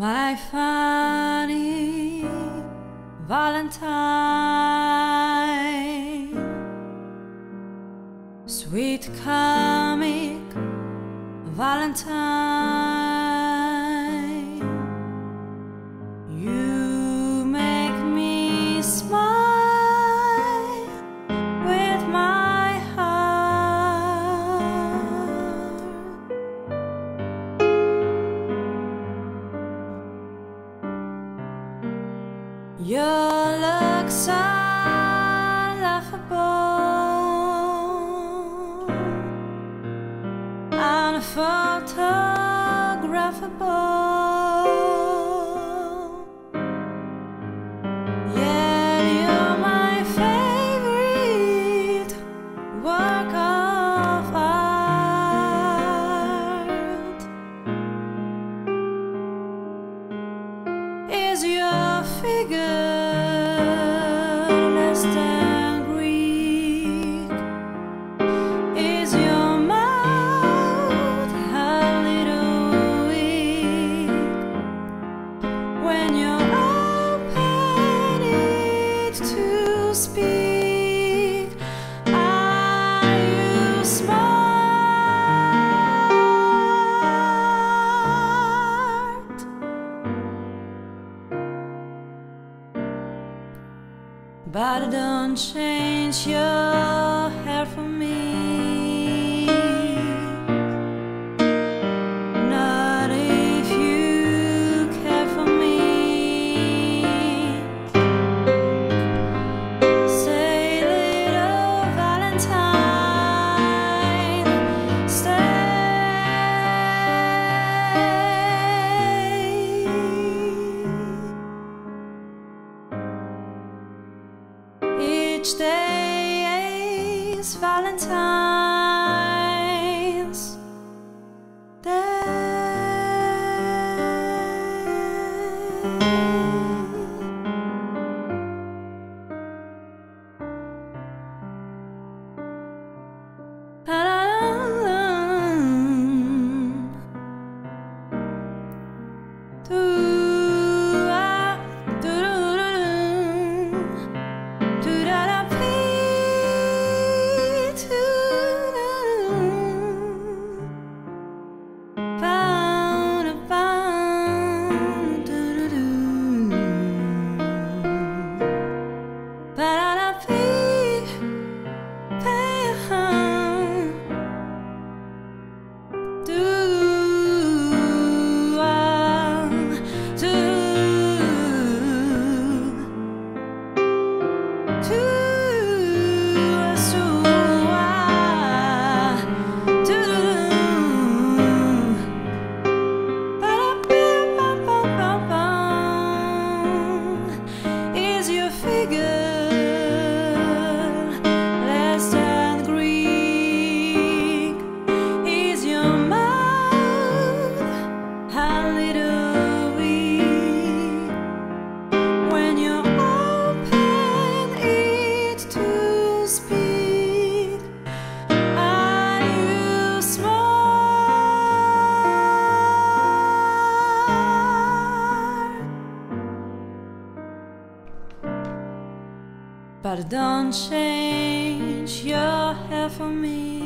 my funny Valentine, sweet comic Valentine, you make me smile with my heart. Your looks are laughable, unphotographable, yet you're my favorite work of art. Is your figure less than speak? Are you smart? But don't change your hair for me, not if you care for me. Each day is Valentine's Day. But don't change your hair for me.